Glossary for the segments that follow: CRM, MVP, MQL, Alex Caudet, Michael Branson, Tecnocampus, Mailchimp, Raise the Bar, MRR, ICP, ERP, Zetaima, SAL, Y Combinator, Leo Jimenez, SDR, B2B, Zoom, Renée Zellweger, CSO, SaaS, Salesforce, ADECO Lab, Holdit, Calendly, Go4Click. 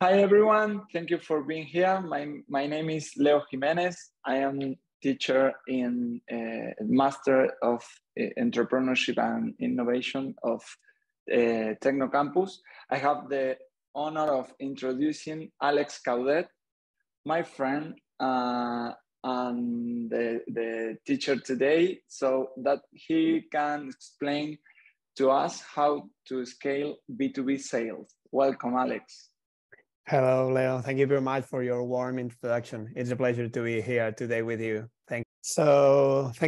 Hi, everyone. Thank you for being here. My name is Leo Jimenez. I am teacher in Master of Entrepreneurship and Innovation of Tecnocampus. I have the honor of introducing Alex Caudet, my friend, and the teacher today, so that he can explain to us how to scale B2B sales. Welcome, Alex. Hello, Leo. Thank you very much for your warm introduction. It's a pleasure to be here today with you. Thank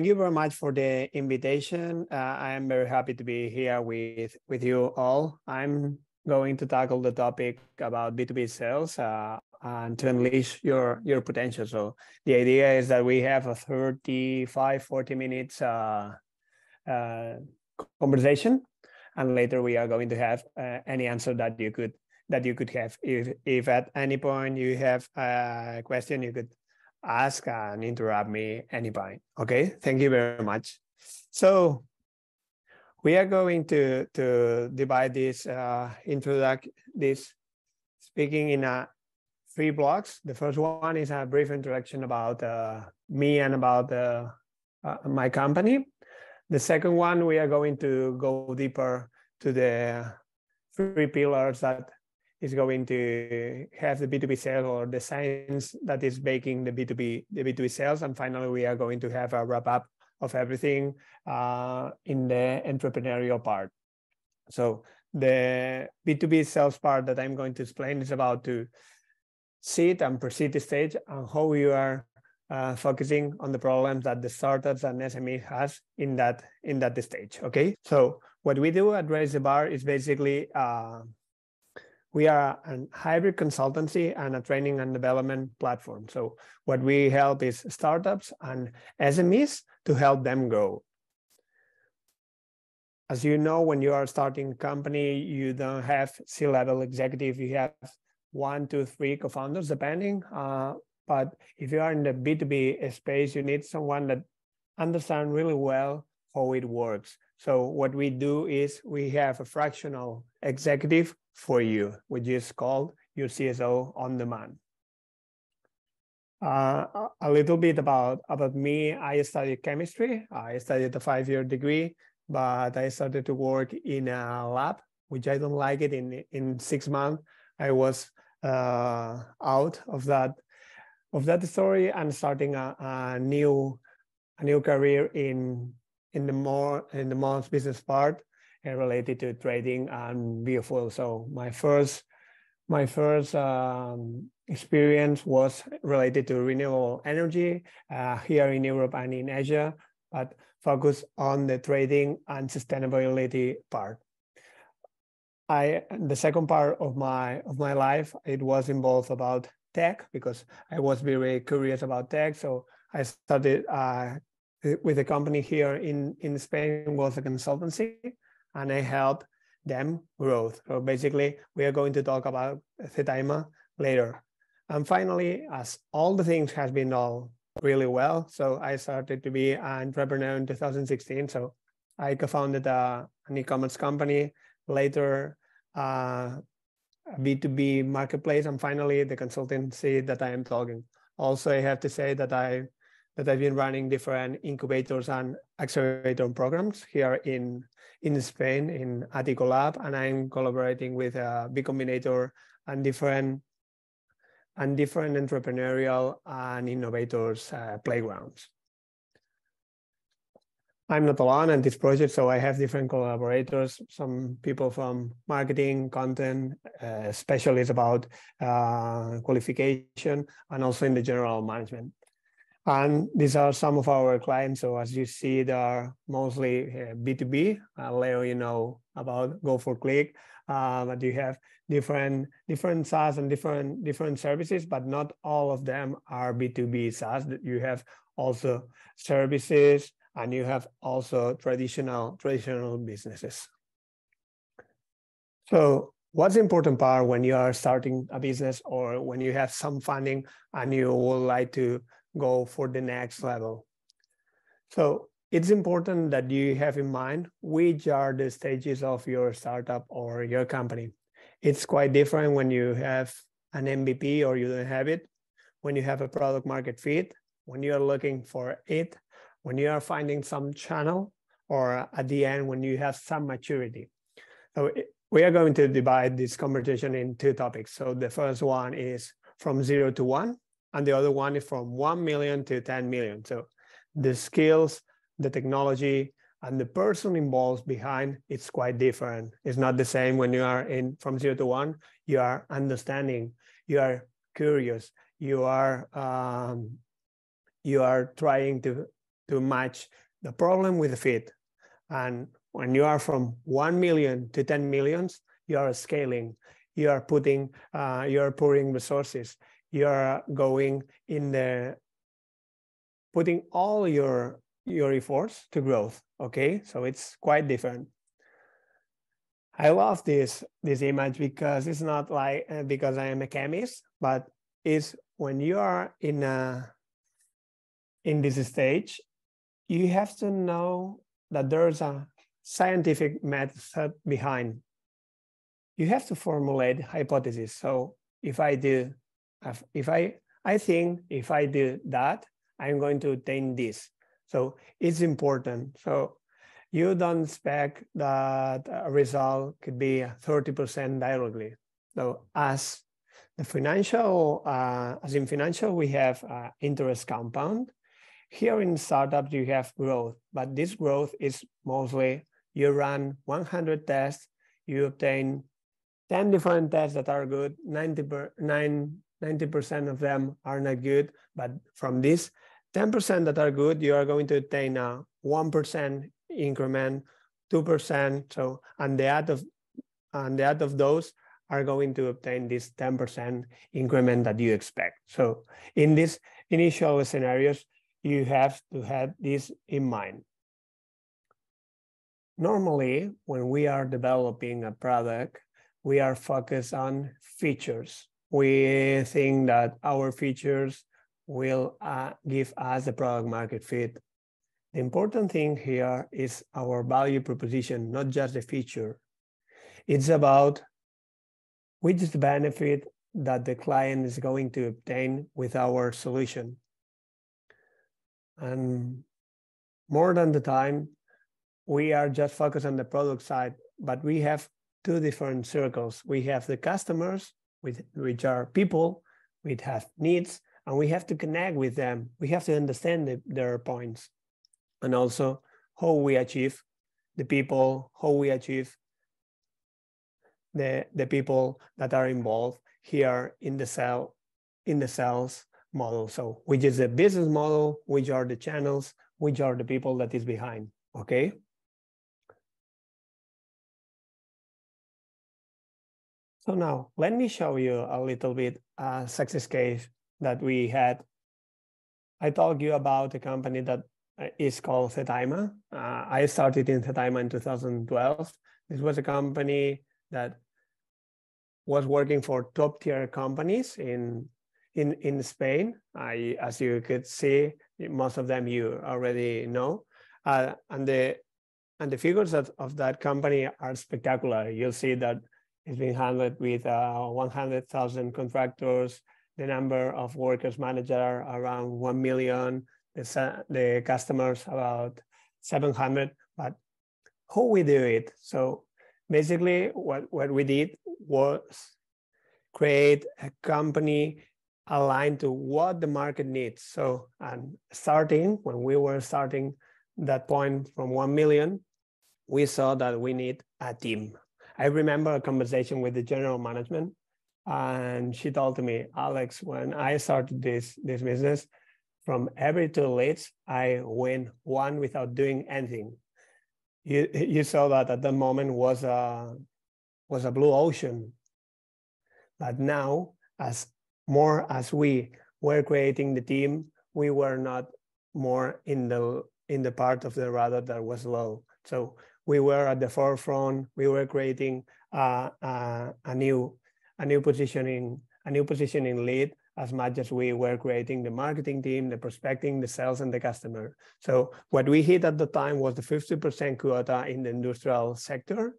you very much for the invitation. I am very happy to be here with you all. I'm going to tackle the topic about B2B sales and to unleash your potential. So the idea is that we have a 35, 40 minutes conversation, and later we are going to have any answer that you could have. If at any point you have a question, you could ask and interrupt me any point. Okay, thank you very much. So we are going to divide this this speaking in three blocks. The first one is a brief introduction about me and about my company. The second one, we are going to go deeper to the three pillars that is going to have the B2B sales, or the science that is making the B2B sales. And finally, we are going to have a wrap up of everything in the entrepreneurial part. So the B2B sales part that I'm going to explain is about to sit and perceive the stage and how you are focusing on the problems that the startups and SME has in that stage. Okay, so what we do at Raise the Bar is basically we are a hybrid consultancy and a training and development platform. So what we help is startups and SMEs to help them grow. As you know, when you are starting a company, you don't have C-level executive. You have 1, 2, 3 co-founders, depending. But if you are in the B2B space, you need someone that understands really well how it works. So what we do is we have a fractional executive for you, which is called your CSO on demand. A little bit about me. I studied chemistry. I studied a 5-year degree, but I started to work in a lab, which I don't like it. In 6 months, I was out of that story and starting a new career in the more business part, related to trading and biofuel. So my first experience was related to renewable energy here in Europe and in Asia, but focused on the trading and sustainability part. The second part of my life, it was involved about tech, because I was very curious about tech. So I started with a company here in Spain, was a consultancy, and I help them grow. So basically, we are going to talk about Zetaima later. And finally, as all the things has been all really well, so I started to be an entrepreneur in 2016. So I co-founded an e-commerce company, later a B2B marketplace, and finally the consultancy that I am talking. Also, I have to say that I've been running different incubators and accelerator programs here in Spain, in ADECO Lab, and I'm collaborating with Y Combinator and different entrepreneurial and innovators playgrounds. I'm not alone in this project, so I have different collaborators, some people from marketing, content, specialists about qualification, and also in the general management. And these are some of our clients. So as you see, they are mostly B2B. Leo, you know about Go4Click, but you have different SaaS and different services, but not all of them are B2B SaaS. You have also services, and you have also traditional businesses. So what's the important part when you are starting a business, or when you have some funding and you would like to go for the next level? So it's important that you have in mind which are the stages of your startup or your company. It's quite different when you have an MVP or you don't have it, when you have a product market fit, when you're looking for it, when you are finding some channel, or at the end, when you have some maturity. So we are going to divide this conversation in two topics. So the first one is from 0 to 1, and the other one is from 1 million to 10 million. So the skills, the technology, and the person involved behind, it's quite different. It's not the same when you are in from 0 to 1, you are understanding, you are curious, you are trying to match the problem with the fit. And when you are from 1 million to 10 millions, you are scaling, you are pouring resources, you are going in the, putting all your efforts to growth, okay? So it's quite different. I love this image because it's not like, because I am a chemist, but it's when you are in this stage, you have to know that there's a scientific method behind. You have to formulate hypotheses. So if I do that, I'm going to obtain this. So it's important. So you don't expect that a result could be 30% directly. So in financial, we have interest compound. Here in startups, you have growth, but this growth is mostly you run 100 tests, you obtain 10 different tests that are good, 90% of them are not good, but from this, 10% that are good, you are going to obtain a 1% increment, 2%. So, and the out of those are going to obtain this 10% increment that you expect. So, in these initial scenarios, you have to have this in mind. Normally, when we are developing a product, we are focused on features. We think that our features will give us the product market fit. The important thing here is our value proposition, not just the feature. It's about which is the benefit that the client is going to obtain with our solution. And more than the time, we are just focused on the product side, but we have two different circles. We have the customers, which are people, we have needs, and we have to connect with them. We have to understand their points, and also how we achieve the people, how we achieve the people that are involved here in the sales model. So which is the business model, which are the channels, which are the people that is behind, okay? So now let me show you a little bit a success case that we had. I told you about a company that is called Zetaima. I started in Zetaima in 2012. This was a company that was working for top tier companies in Spain. As you could see, most of them you already know. And the figures of that company are spectacular. You'll see that it's been handled with 100,000 contractors, the number of workers managed around 1 million, the customers about 700, but how we do it? So basically what we did was create a company aligned to what the market needs. So, and starting, when we were starting that point from 1 million, we saw that we need a team. I remember a conversation with the general management, and she told me, Alex, when I started this business, from every 2 leads, I win 1 without doing anything. You saw that at the moment was a blue ocean. But now, as we were creating the team, we were not more in the part of the radar that was low. So we were at the forefront. We were creating a new positioning lead, as much as we were creating the marketing team, the prospecting, the sales, and the customer. So what we hit at the time was the 50% quota in the industrial sector,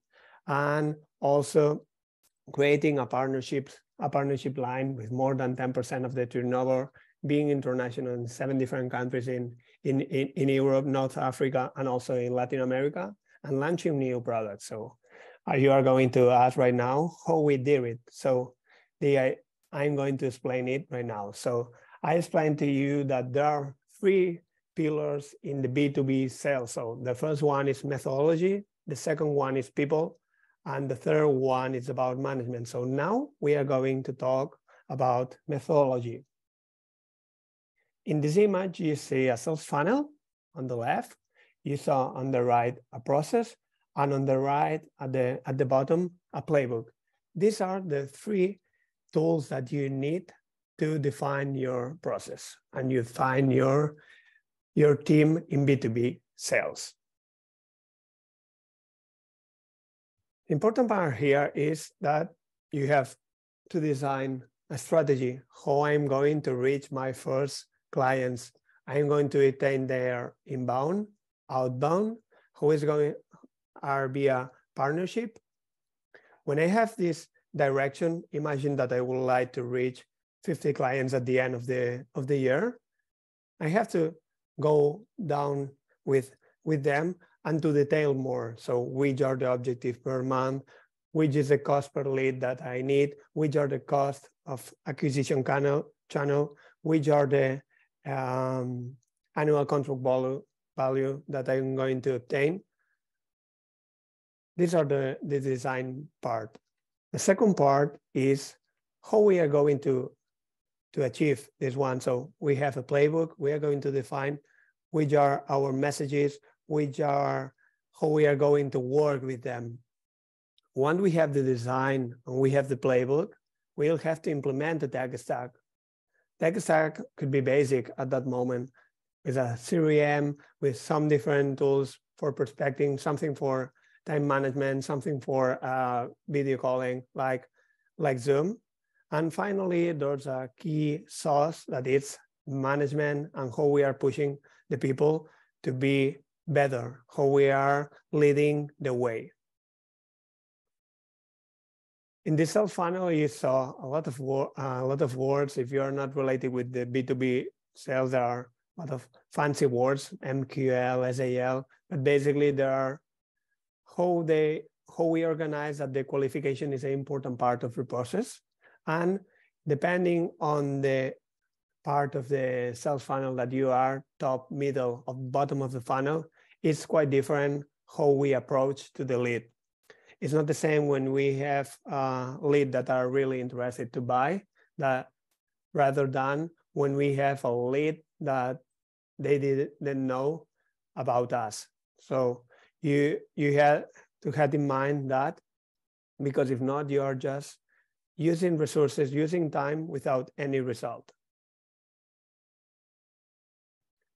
and also creating a partnership a partnership line with more than 10% of the turnover, being international in 7 different countries in Europe, North Africa, and also in Latin America, and launching new products. So you are going to ask right now how we did it. So I'm going to explain it right now. So I explained to you that there are 3 pillars in the B2B sales. So the first one is methodology, the second one is people, and the third one is about management. So now we are going to talk about methodology. In this image, you see a sales funnel on the left, you saw on the right a process, and on the right at the bottom, a playbook. These are the 3 tools that you need to define your process and you find your team in B2B sales. The important part here is that you have to design a strategy, how I'm going to reach my first clients. I'm going to retain their inbound, outbound, who is going to be a partnership. When I have this direction, imagine that I would like to reach 50 clients at the end of the year. I have to go down with them and to detail more. So which are the objectives per month, which is the cost per lead that I need, which are the cost of acquisition channel, which are the annual contract value that I'm going to obtain. These are the design part. The second part is how we are going to achieve this one. So we have a playbook, we are going to define which are our messages, which are how we are going to work with them. Once we have the design and we have the playbook, we'll have to implement the tech stack. Tech stack could be basic at that moment with a CRM, with some different tools for prospecting, something for time management, something for video calling like Zoom. And finally, there's a key source that is management and how we are pushing the people to be better, how we are leading the way. In this sales funnel, you saw a lot of words. If you are not related with the B2B sales, there are a lot of fancy words, MQL, SAL, but basically there are how we organize that the qualification is an important part of the process. And depending on the part of the sales funnel that you are, top, middle, or bottom of the funnel, it's quite different how we approach to the lead. It's not the same when we have lead that are really interested to buy, that rather than when we have a lead that they didn't know about us. So you have to have in mind that, because if not, you are just using resources, using time without any result.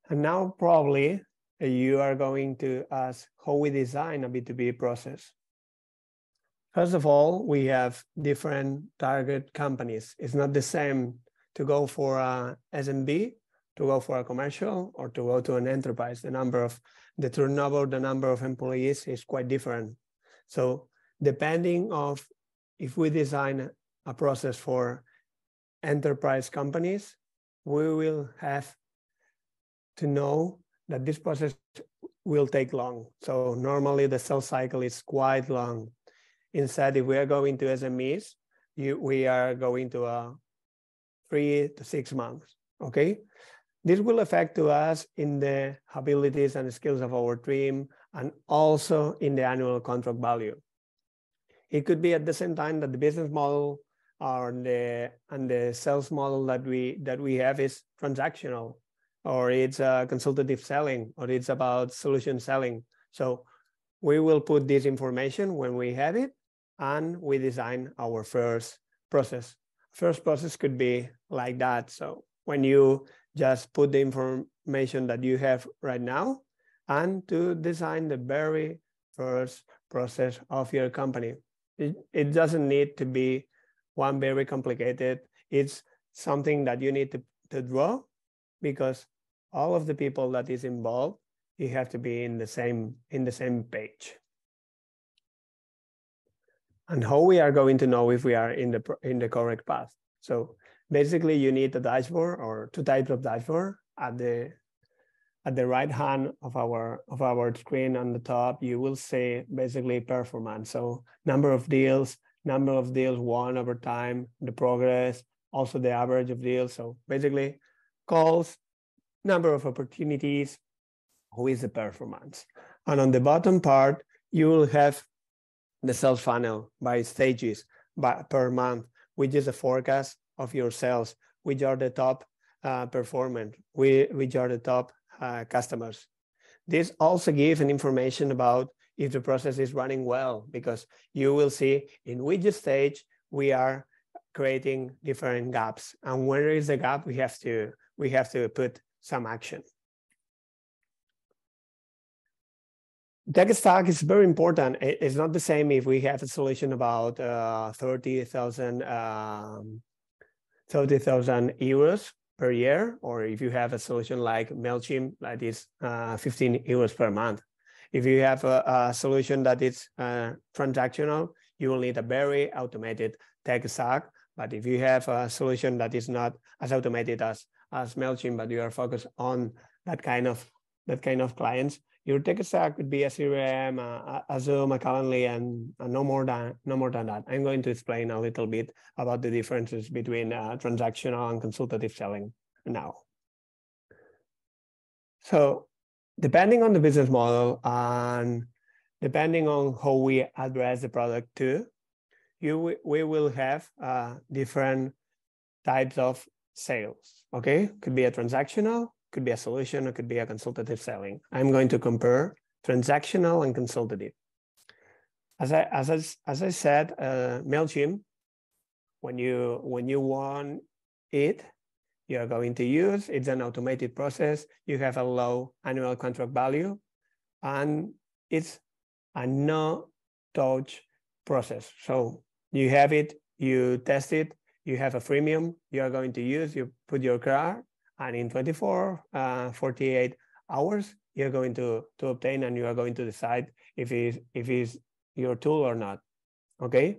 And now probably you are going to ask how we design a B2B process. First of all, we have different target companies. It's not the same to go for a SMB, to go for a commercial, or to go to an enterprise. The number of the turnover, the number of employees is quite different. So depending on if we design a process for enterprise companies, we will have to know that this process will take long. So normally the sales cycle is quite long. Instead, if we are going to SMEs, we are going to 3 to 6 months, okay? This will affect to us in the abilities and skills of our team and also in the annual contract value. It could be at the same time that the business model and the sales model that we have is transactional, or it's consultative selling, or it's about solution selling. So we will put this information when we have it, and we design our first process. First process could be like that. So when you just put the information that you have right now, and to design the very first process of your company. It doesn't need to be one very complicated. It's something that you need to draw, because all of the people that is involved, you have to be in the same page. and how we are going to know if we are in the correct path. So basically you need a dashboard or two types of dashboard. At the right hand of our screen on the top, you will see basically performance. So number of deals won over time, the progress, also the average of deals. So basically calls, number of opportunities, who is the performance. And on the bottom part, you will have the sales funnel by stages per month, which is a forecast of your sales, which are the top performance, which are the top customers. This also gives an information about if the process is running well, because you will see in which stage we are creating different gaps, and where is the gap we have to put some action. Tech stack is very important. It's not the same if we have a solution about 30,000 euros per year, or if you have a solution like Mailchimp that is 15 euros per month. If you have a solution that is transactional, you will need a very automated tech stack. But if you have a solution that is not as automated as Mailchimp, but you are focused on that kind of clients, your tech stack could be a CRM, a Zoom, a Calendly, and no more than that. I'm going to explain a little bit about the differences between transactional and consultative selling now. So depending on the business model and depending on how we address the product too, we will have different types of sales, okay? Could be a transactional, could be a solution, or could be a consultative selling. I'm going to compare transactional and consultative. As I said, Mailchimp, when you want it, you're going to use. It's an automated process. You have a low annual contract value, and it's a no-touch process. So you have it, you test it, you have a freemium. You are going to use. You put your card. And in 48 hours, you're going to obtain, and you are going to decide if it's your tool or not, okay?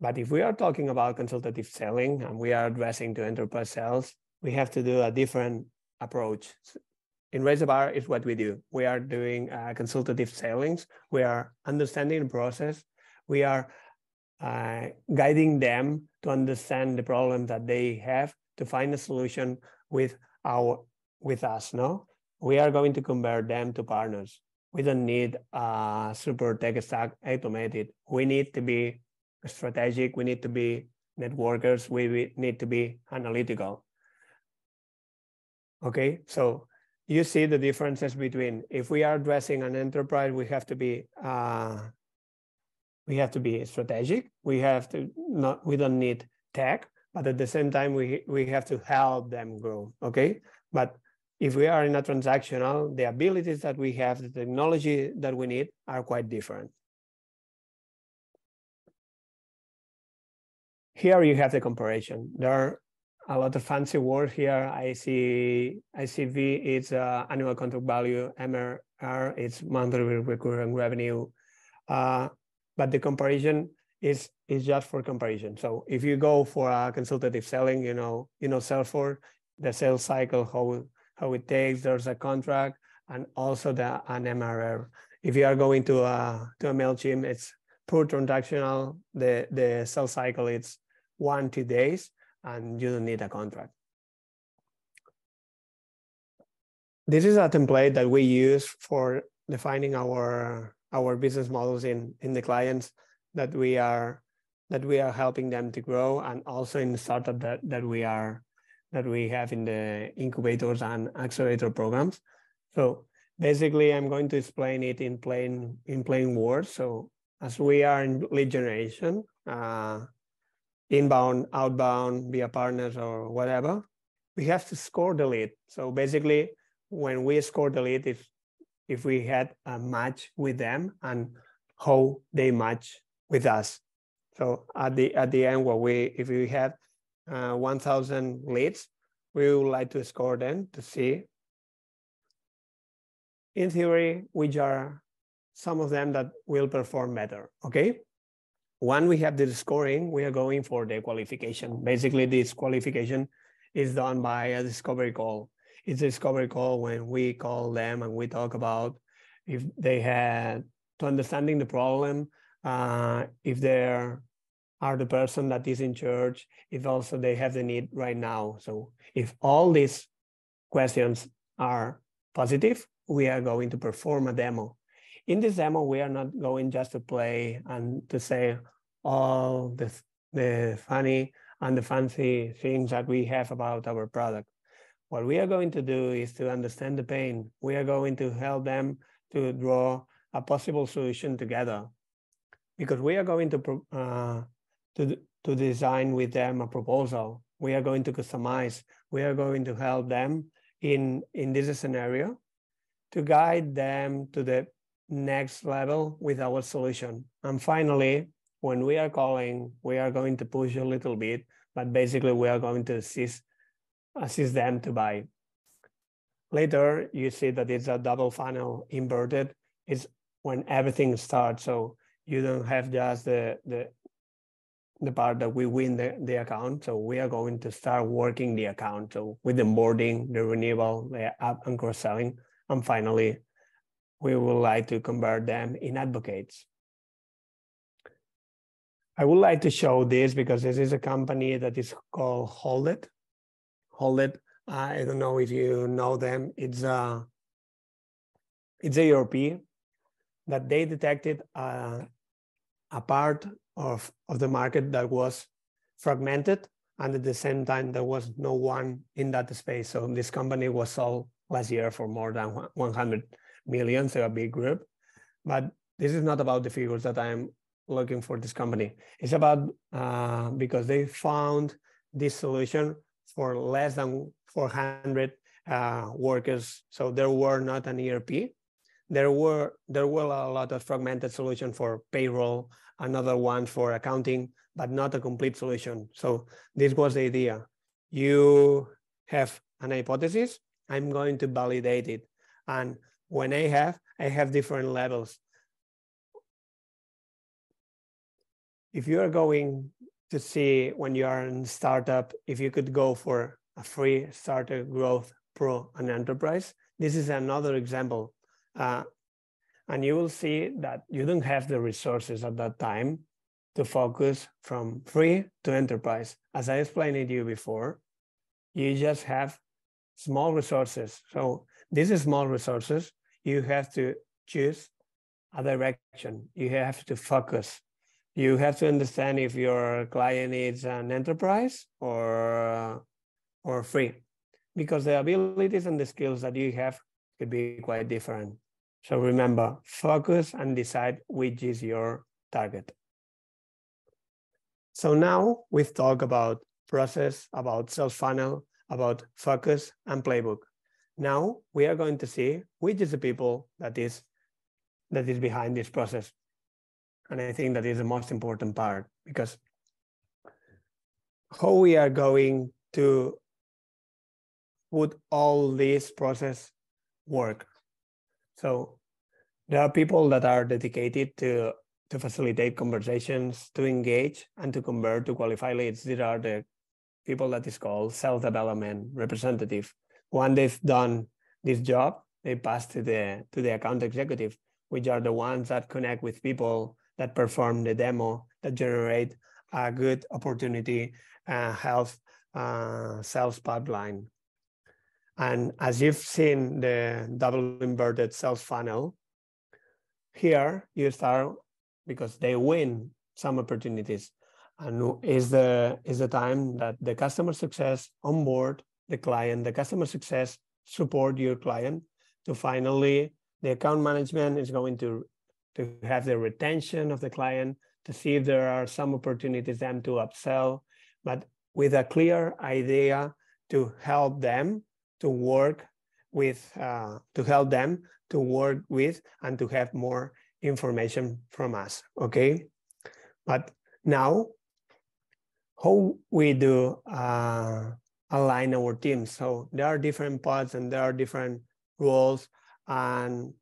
But if we are talking about consultative selling and we are addressing to enterprise sales, we have to do a different approach. In Raise the Bar is what we do. We are doing consultative sellings. We are understanding the process. We are guiding them to understand the problem that they have, to find a solution with us, no? We are going to convert them to partners. We don't need a super tech stack automated. We need to be strategic. We need to be networkers. We need to be analytical. Okay, so you see the differences between if we are addressing an enterprise, we have to be strategic. We don't need tech. But at the same time, we have to help them grow, okay? But if we are in a transactional, the abilities that we have, the technology that we need are quite different. Here you have the comparison. There are a lot of fancy words here. I see ICV, it's annual contract value, MRR, it's monthly recurring revenue. But the comparison is just for comparison. So if you go for a consultative selling, you know Salesforce, the sales cycle, how it takes, there's a contract, and also an MRR. If you are going to a Mailchimp, it's pure transactional. The sales cycle, it's 1-2 days, and you don't need a contract. This is a template that we use for defining our business models in the clients that we are helping them to grow, and also in the startup that we have in the incubators and accelerator programs. So basically, I'm going to explain it in plain words. So as we are in lead generation, inbound, outbound, via partners or whatever, we have to score the lead. So basically, when we score the lead, if we had a match with them and how they match with us. So at the end, if we have 1,000 leads, we would like to score them to see, in theory, which are some of them that will perform better, okay? When we have the scoring, we are going for the qualification. Basically, this qualification is done by a discovery call. It's a discovery call when we call them and we talk about if they had to understanding the problem, if they are the person that is in charge, if also they have the need right now. So if all these questions are positive, we are going to perform a demo. In this demo, we are not going just to play and to say all the funny and the fancy things that we have about our product. What we are going to do is to understand the pain. We are going to help them to draw a possible solution together, because we are going to design with them a proposal. We are going to customize. We are going to help them in this scenario to guide them to the next level with our solution. And finally, when we are calling, we are going to push a little bit, but basically we are going to assist them to buy. Later, you see that it's a double funnel inverted. It's when everything starts. So you don't have just the part that we win the account. So we are going to start working the account. So with the onboarding, the renewal, the app and cross-selling, and finally, we would like to convert them in advocates. I would like to show this because this is a company that is called Holdit. Holdit, I don't know if you know them. It's a European that they detected a part of the market that was fragmented, and at the same time, there was no one in that space. So this company was sold last year for more than 100 million, so a big group. But this is not about the figures that I'm looking for this company. It's about because they found this solution for less than 400 workers. So there were not an ERP. There were a lot of fragmented solutions for payroll, another one for accounting, but not a complete solution. So this was the idea. You have an hypothesis, I'm going to validate it. And when I have different levels. If you are going to see when you are in startup, if you could go for a free starter, growth, pro, and enterprise, this is another example. And you will see that you don't have the resources at that time to focus from free to enterprise. As I explained to you before, you just have small resources. So these small resources, you have to choose a direction. You have to focus. You have to understand if your client is an enterprise or free, because the abilities and the skills that you have could be quite different. So remember, focus and decide which is your target. So now we've talked about process, about sales funnel, about focus and playbook. Now we are going to see which is the people that is behind this process. And I think that is the most important part, because how we are going to put all this process work. So there are people that are dedicated to facilitate conversations, to engage, and to convert, to qualify leads. There are the people that is called self-development representative. When they've done this job, they pass to the account executive, which are the ones that connect with people, that perform the demo, that generate a good opportunity, sales pipeline. And as you've seen the double inverted sales funnel, here you start because they win some opportunities. And is the time that the customer success onboard the client, the customer success support your client, to finally the account management is going to have the retention of the client, to see if there are some opportunities them to upsell, but with a clear idea to help them to work with, and to have more information from us, okay? But now, how we do align our teams. So there are different pods and there are different roles, and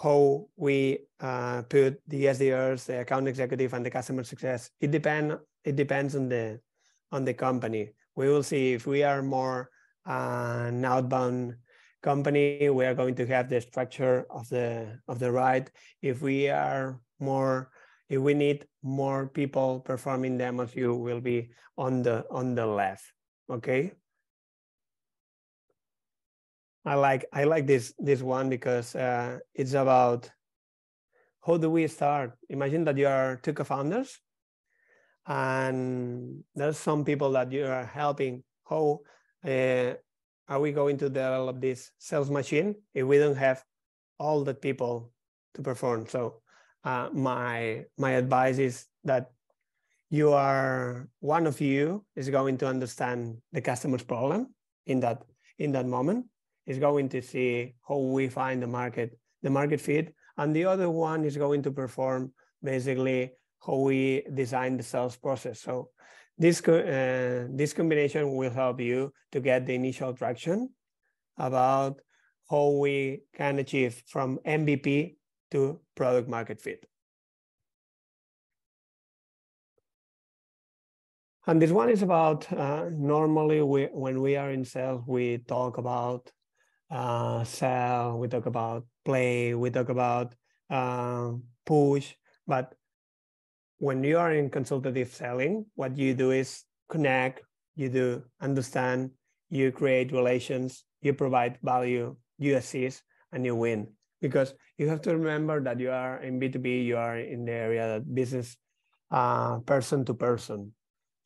how we put the SDRs, the account executive, and the customer success. It depends on the company. We will see if we are more an outbound company, we are going to have the structure of the right. If we need more people performing demos, you will be on the left. Okay. I like this one because it's about how do we start. Imagine that you are two co-founders, and there's some people that you are helping. How are we going to develop this sales machine if we don't have all the people to perform? So my advice is that one of you is going to understand the customer's problem in that moment. Is going to see how we find the market fit, and the other one is going to perform basically how we design the sales process. So this combination will help you to get the initial traction about how we can achieve from MVP to product market fit. And this one is about normally when we are in sales, we talk about sell, we talk about play, we talk about push. But when you are in consultative selling, what you do is connect, you do understand, you create relations, you provide value, you assist, and you win. Because you have to remember that you are in B2B, you are in the area that business person to person.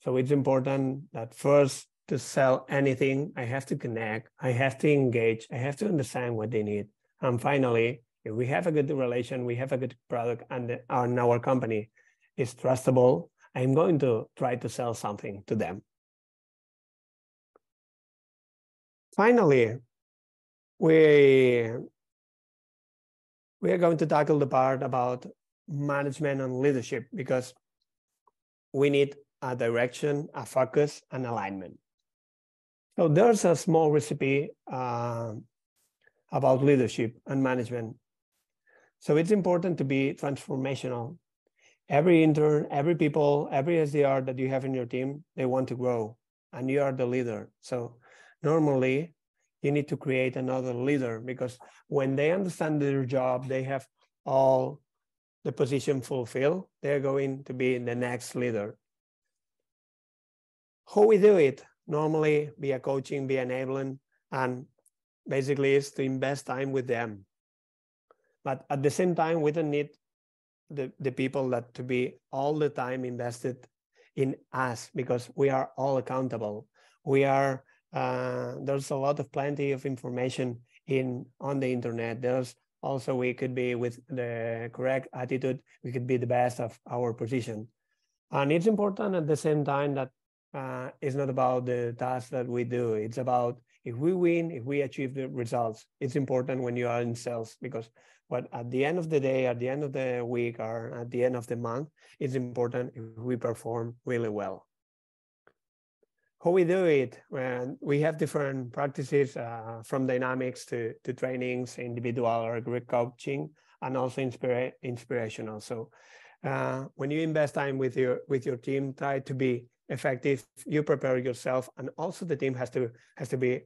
So it's important that first, to sell anything, I have to connect, I have to engage, I have to understand what they need. And finally, if we have a good relation, we have a good product, and our company is trustable, I'm going to try to sell something to them. Finally, we are going to tackle the part about management and leadership, because we need a direction, a focus, and alignment. So there's a small recipe about leadership and management. So it's important to be transformational. Every intern, every people, every SDR that you have in your team, they want to grow, and you are the leader. So normally you need to create another leader, because when they understand their job, they have all the position fulfilled, they're going to be the next leader. How we do it? Normally via coaching, via enabling, and basically is to invest time with them. But at the same time, we don't need the people that to be all the time invested in us, because we are all accountable. We are, there's a lot of plenty of information on the internet. There's also, we could be with the correct attitude, we could be the best of our position. And it's important at the same time that it's not about the tasks that we do. It's about if we win, if we achieve the results. It's important when you are in sales, because what at the end of the day, at the end of the week, or at the end of the month, it's important if we perform really well. How we do it? Well, we have different practices from dynamics to trainings, individual or group coaching, and also inspirational. So when you invest time with your team, try to be effective, you prepare yourself, and also the team has to be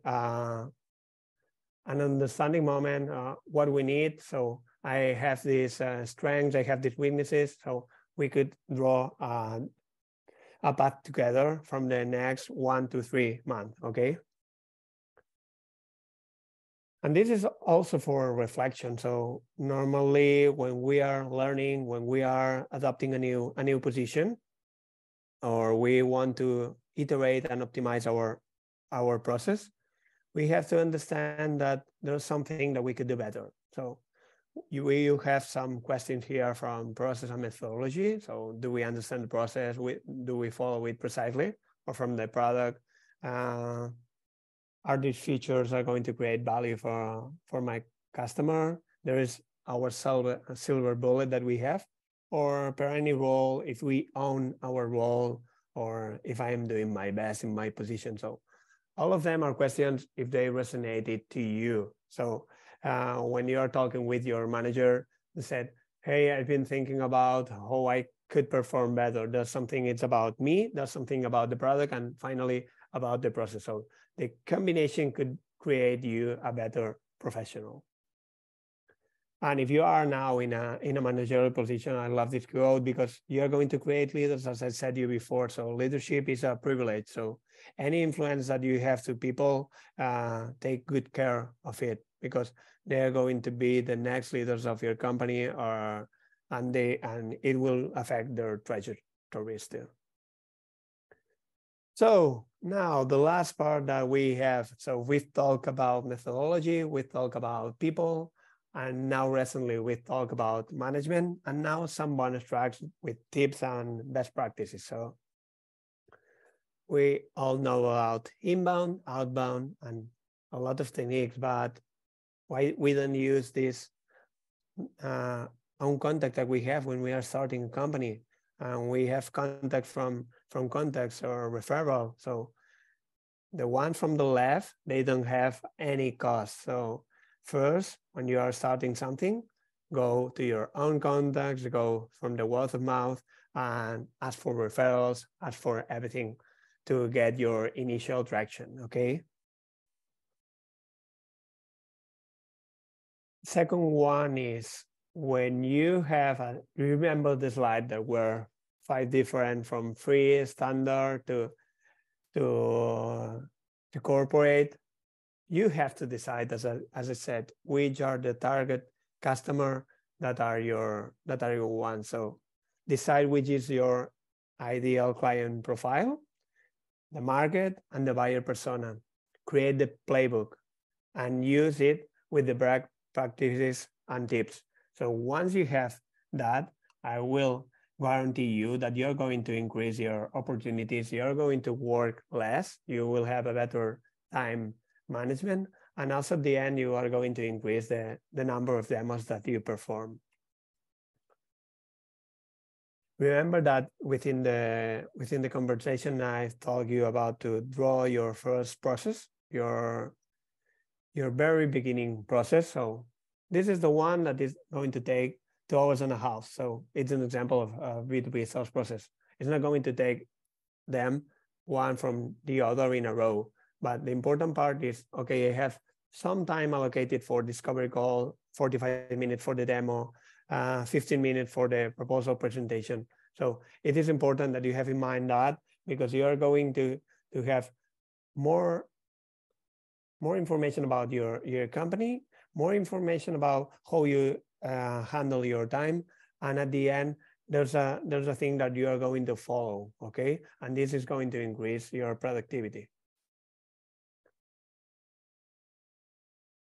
an understanding moment, what we need. So I have these strengths, I have these weaknesses, so we could draw a path together from the next 1 to 3 months, okay? And this is also for reflection. So normally when we are learning, when we are adopting a new position, or we want to iterate and optimize our process, we have to understand that there's something that we could do better. So you have some questions here from process and methodology. So do we understand the process? Do we follow it precisely? Or from the product, are these features are going to create value for my customer? There is our silver bullet that we have. Or per any role, if we own our role, or if I am doing my best in my position. So all of them are questions if they resonated to you. So when you are talking with your manager and said, hey, I've been thinking about how I could perform better. Does something it's about me, does something about the product, and finally about the process. So the combination could create you a better professional. And if you are now in a managerial position, I love this quote because you're going to create leaders, as I said to you before. So leadership is a privilege. So any influence that you have to people, take good care of it, because they're going to be the next leaders of your company, and it will affect their trajectories too. So now the last part that we have. So we've talked about methodology, we've talked about people, and now recently we talk about management, and now some bonus tracks with tips and best practices. So we all know about inbound, outbound, and a lot of techniques, but why we don't use this own contact that we have when we are starting a company, and we have contact from contacts or referral. So the one from the left, they don't have any cost. So first, when you are starting something, go to your own contacts, go from the word of mouth, and ask for referrals, ask for everything to get your initial traction, okay? Second one is when you have, remember the slide that were 5 different, from free, standard to corporate. You have to decide, as I said, which are the target customer that are your ones. So decide which is your ideal client profile, the market, and the buyer persona. Create the playbook and use it with the best practices and tips. So once you have that, I will guarantee you that you're going to increase your opportunities. You're going to work less. You will have a better time management, and also at the end you are going to increase the number of demos that you perform. Remember that within the conversation I've told you about to draw your first process, your very beginning process. So this is the one that is going to take 2.5 hours. So it's an example of a B2B sales process. It's not going to take them one from the other in a row. But the important part is, okay, I have some time allocated for discovery call, 45 minutes for the demo, 15 minutes for the proposal presentation. So it is important that you have in mind that, because you are going to have more information about your company, more information about how you handle your time. And at the end, there's a thing that you are going to follow, okay? And this is going to increase your productivity.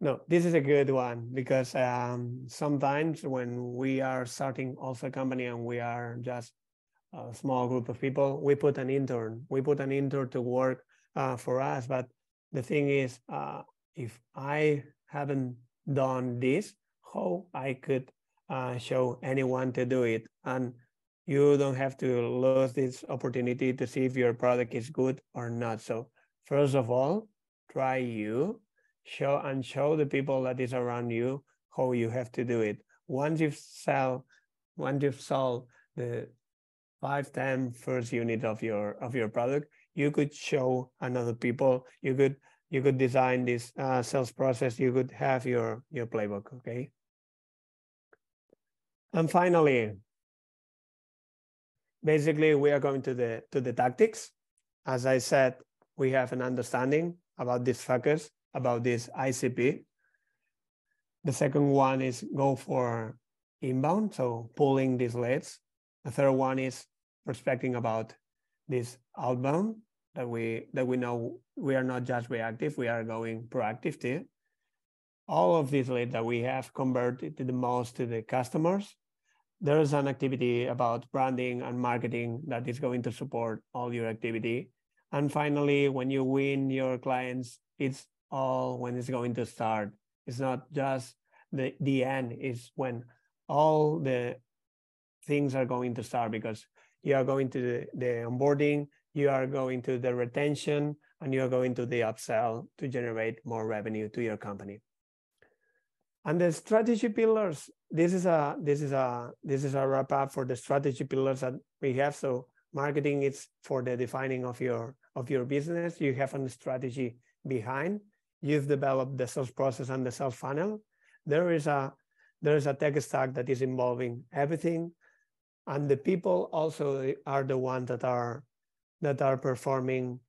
No, this is a good one, because sometimes when we are starting also a company and we are just a small group of people, we put an intern to work for us. But the thing is, if I haven't done this, how I could show anyone to do it? And you don't have to lose this opportunity to see if your product is good or not. So first of all, try you. Show the people that is around you how you have to do it. Once you've sold the 5-10 first unit of your product, you could show another people. You could design this sales process. You could have your playbook. Okay. And finally, basically, we are going to the tactics. As I said, we have an understanding about this focus, about this ICP. The second one is go for inbound, so pulling these leads. The third one is prospecting about this outbound, that we know we are not just reactive, we are going proactive too. All of these leads that we have converted to the most to the customers. There is an activity about branding and marketing that is going to support all your activity. And finally, when you win your clients, it's all when it's going to start. It's not just the end, it's when all the things are going to start, because you are going to the onboarding, you are going to the retention, and you are going to the upsell to generate more revenue to your company. And the strategy pillars, this is a wrap up for the strategy pillars that we have. So marketing is for the defining of your business. You have a strategy behind. You've developed the sales process and the sales funnel. There is a tech stack that is involving everything. And the people also are the ones that are performing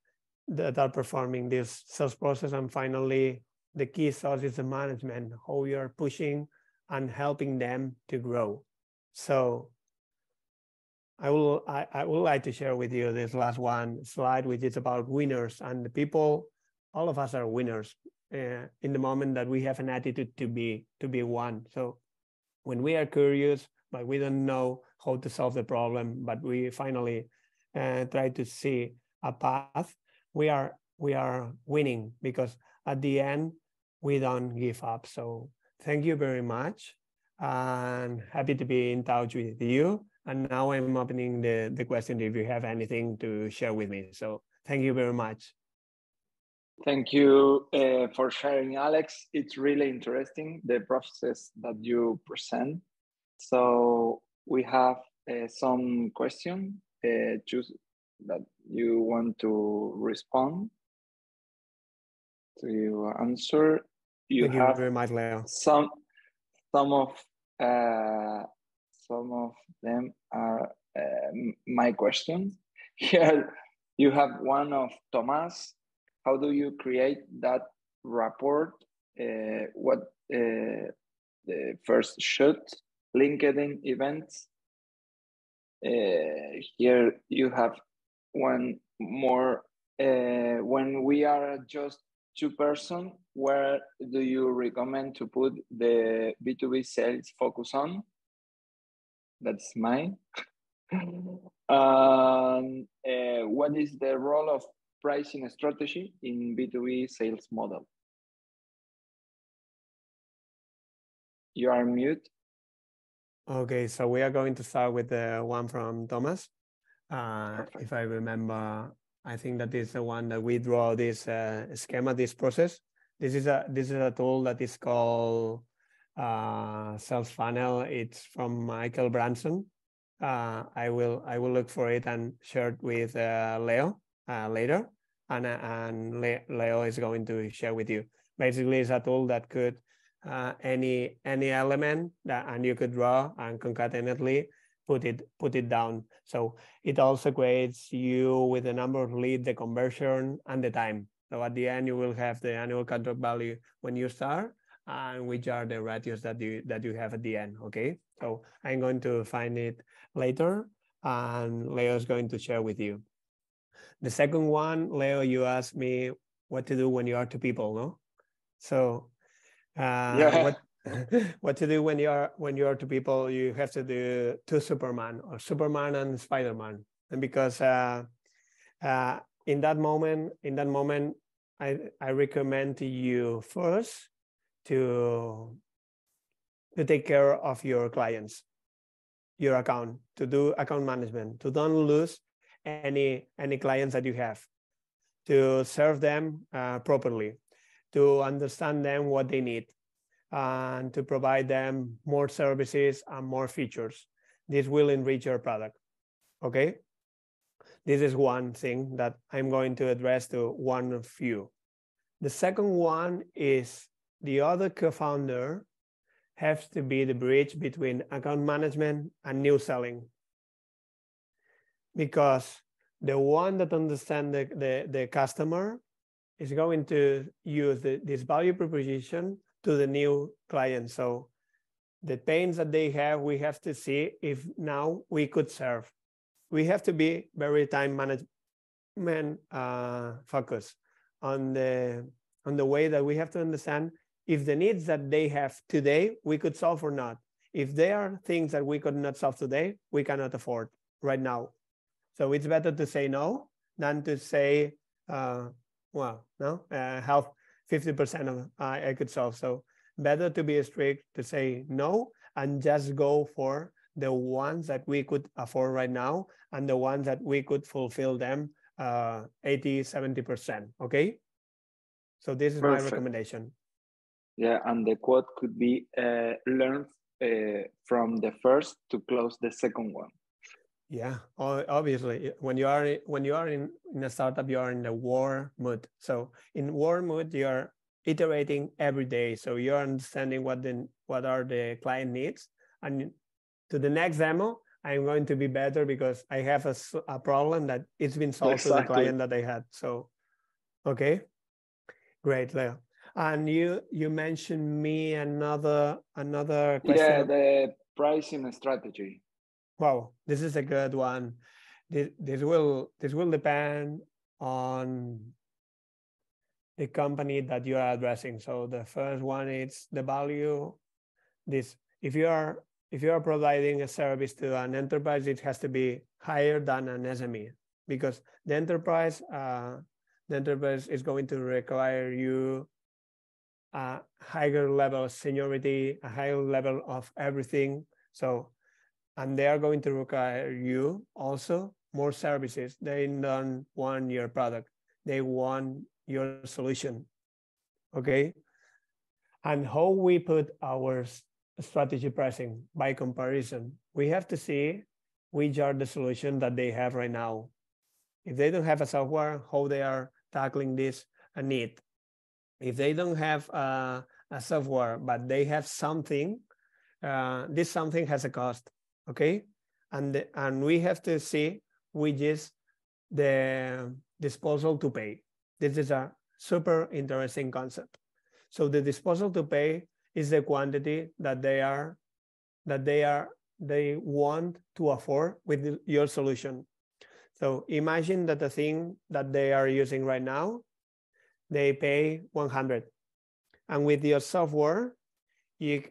this sales process. And finally, the key source is the management, how you are pushing and helping them to grow. So I would like to share with you this last one slide, which is about winners and the people. All of us are winners in the moment that we have an attitude to be one. So when we are curious, but we don't know how to solve the problem, but we finally try to see a path, we are winning, because at the end, we don't give up. So thank you very much, and happy to be in touch with you. And now I'm opening the question if you have anything to share with me. So thank you very much. Thank you for sharing, Alex. It's really interesting, the process that you present. So we have some questions that you want to respond to answer. Thank you very much, Leo. Some of them are my questions. Here you have one of Thomas. How do you create that rapport? The first shot, LinkedIn events. Here you have one more. When we are just two person, where do you recommend to put the B2B sales focus on? That's mine. What is the role of pricing strategy in B2B sales model? You are mute. Okay, so we are going to start with the one from Thomas. If I remember, I think that is the one that we draw this schema, this process. This is a tool that is called sales funnel. It's from Michael Branson. I will look for it and share it with Leo later, and Leo is going to share with you. Basically, it's a tool that could any element that, and you could draw and concatenately put it down. So it also creates you with the number of leads, the conversion, and the time. So at the end, you will have the annual contract value when you start, and which are the ratios that you have at the end. Okay, so I'm going to find it later, and Leo is going to share with you. The second one, Leo, you asked me what to do when you are two people, no? So what to do when you are two people? You have to do two Superman, or Superman and Spider-Man, and because in that moment, I recommend to you first to take care of your clients, your account, to do account management, to don't lose any clients that you have, to serve them properly, to understand them what they need, and to provide them more services and more features. This will enrich your product. Okay, this is one thing that I'm going to address to one of you. The second one is the other co-founder has to be the bridge between account management and new selling, because the one that understands the customer is going to use this value proposition to the new client. So the pains that they have, we have to see if now we could serve. We have to be very time management focused on the way that we have to understand if the needs that they have today, we could solve or not. If there are things that we could not solve today, we cannot afford right now. So it's better to say no than to say, half 50% of I could solve. So better to be strict to say no and just go for the ones that we could afford right now and the ones that we could fulfill them 80, 70%, okay? So this is my recommendation. Yeah, and the quote could be learned from the first to close the second one. Yeah, obviously, when you are in a startup, you are in the war mode. So in war mode, you are iterating every day. So you are understanding what are the client needs, and to the next demo, I'm going to be better because I have a problem that it's been solved exactly. To the client that I had. So, okay, great, Leo. And you mentioned me another question. Yeah, the pricing strategy. Wow, this is a good one. This will depend on the company that you are addressing. So the first one is the value. If you are providing a service to an enterprise, it has to be higher than an SME, because the enterprise is going to require you a higher level of seniority, a higher level of everything. So, and they are going to require you also more services. They don't want your product. They want your solution. Okay. And how we put our strategy pricing by comparison, we have to see which are the solution that they have right now. If they don't have a software, how they are tackling this need. If they don't have a software, but they have something, this something has a cost, okay? And we have to see which is the disposal to pay. This is a super interesting concept. So the disposal to pay is the quantity that they want to afford with your solution. So imagine that the thing that they are using right now, they pay 100, and with your software, you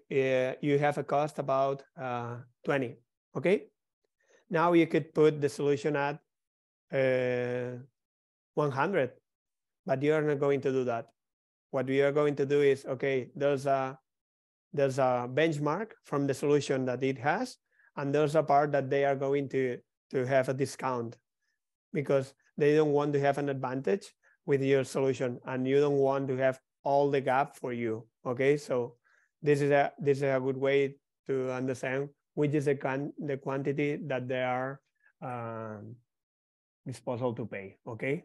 have a cost about 20. Okay, now you could put the solution at 100, but you are not going to do that. What we are going to do is, okay, there's a benchmark from the solution that it has, and there's a part that they are going to have a discount because they don't want to have an advantage with your solution, and you don't want to have all the gap for you. Okay, so this is a good way to understand which is the quantity that they are disposal to pay. Okay,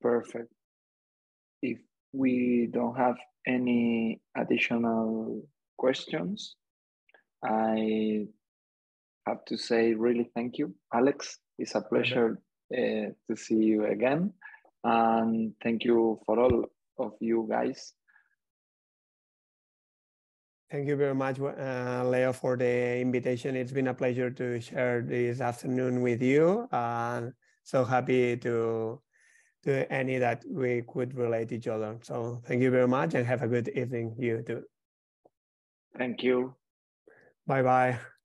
perfect. If we don't have any additional questions, I have to say really thank you, Alex. It's a pleasure to see you again, and thank you for all of you guys. Thank you very much, Leo, for the invitation. It's been a pleasure to share this afternoon with you, and so happy to any that we could relate each other. So thank you very much, and have a good evening, you too. Thank you. Bye-bye.